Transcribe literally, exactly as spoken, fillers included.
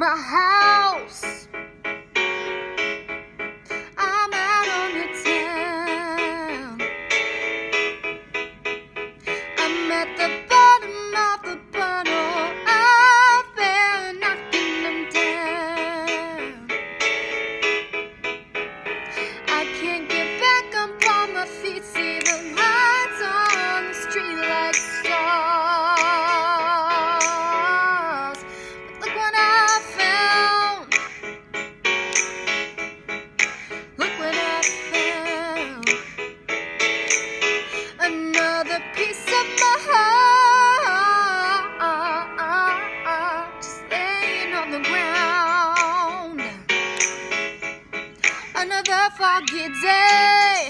my house. I'm out on the town. I'm at the bottom of the bottle. I've been knocking them down. I can't get back up on my feet. See the lights on the street like stars. Another piece of my heart just laying on the ground. Another foggy day.